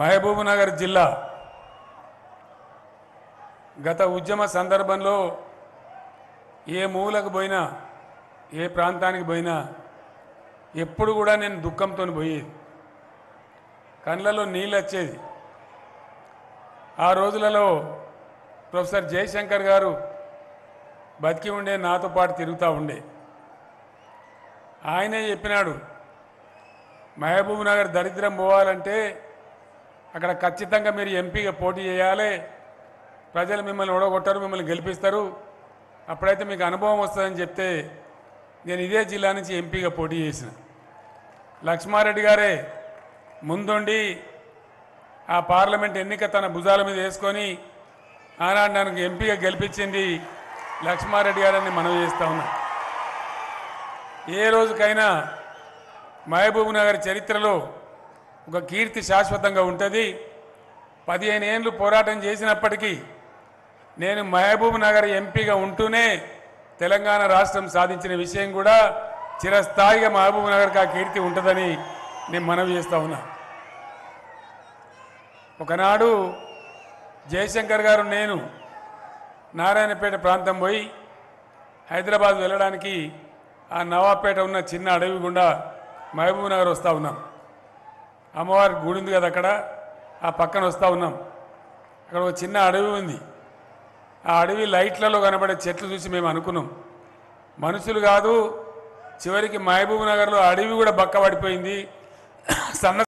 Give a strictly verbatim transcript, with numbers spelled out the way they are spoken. మహబూబ్నగర్ జిల్లా గత ఉద్యమ సందర్భంలో ఏ మూలకు పోయినా ఏ ప్రాంతానికి పోయినా ఎప్పుడు కూడా నేను దుఃఖంతో పోయేది, కళ్ళలో నీళ్ళు వచ్చేది. ఆ రోజులలో ప్రొఫెసర్ జయశంకర్ గారు బతికి ఉండే, నాతో పాటు తిరుగుతూ ఉండే. ఆయనే చెప్పినాడు, మహబూబ్నగర్ దరిద్రం పోవాలంటే అక్కడ ఖచ్చితంగా మీరు ఎంపీగా పోటీ చేయాలి, ప్రజలు మిమ్మల్ని ఓడగొట్టారు, మిమ్మల్ని గెలిపిస్తారు, అప్పుడైతే మీకు అనుభవం వస్తుందని చెప్తే నేను ఇదే జిల్లా నుంచి ఎంపీగా పోటీ చేసిన. లక్ష్మారెడ్డి గారే ముందుండి ఆ పార్లమెంట్ ఎన్నిక తన భుజాల మీద వేసుకొని ఆనాడు నన్ను ఎంపీగా గెలిపించింది లక్ష్మారెడ్డి గారని మనవి చేస్తూ ఉన్నా. ఏ రోజుకైనా మహబూబ్నగర్ చరిత్రలో ఒక కీర్తి శాశ్వతంగా ఉంటుంది. పదిహేను ఏళ్ళు పోరాటం చేసినప్పటికీ నేను మహబూబ్నగర్ ఎంపీగా ఉంటూనే తెలంగాణ రాష్ట్రం సాధించిన విషయం కూడా చిరస్థాయిగా మహబూబ్నగర్కి ఆ కీర్తి ఉంటుందని నేను మనవి చేస్తూ ఉన్నా. ఒకనాడు జయశంకర్ గారు నేను నారాయణపేట ప్రాంతం పోయి హైదరాబాద్ వెళ్ళడానికి ఆ నవాబ్పేట ఉన్న చిన్న అడవి గుండా మహబూబ్నగర్ వస్తూ ఉన్నాం. అమ్మవారి గుడి ఉంది కదా, అక్కడ ఆ పక్కన వస్తూ ఉన్నాం. అక్కడ ఒక చిన్న అడవి ఉంది. ఆ అడవి లైట్లలో కనబడే చెట్లు చూసి మేము అనుకున్నాం, మనుషులు కాదు, చివరికి మహబూబ్నగర్లో అడవి కూడా బక్క పడిపోయింది, సన్న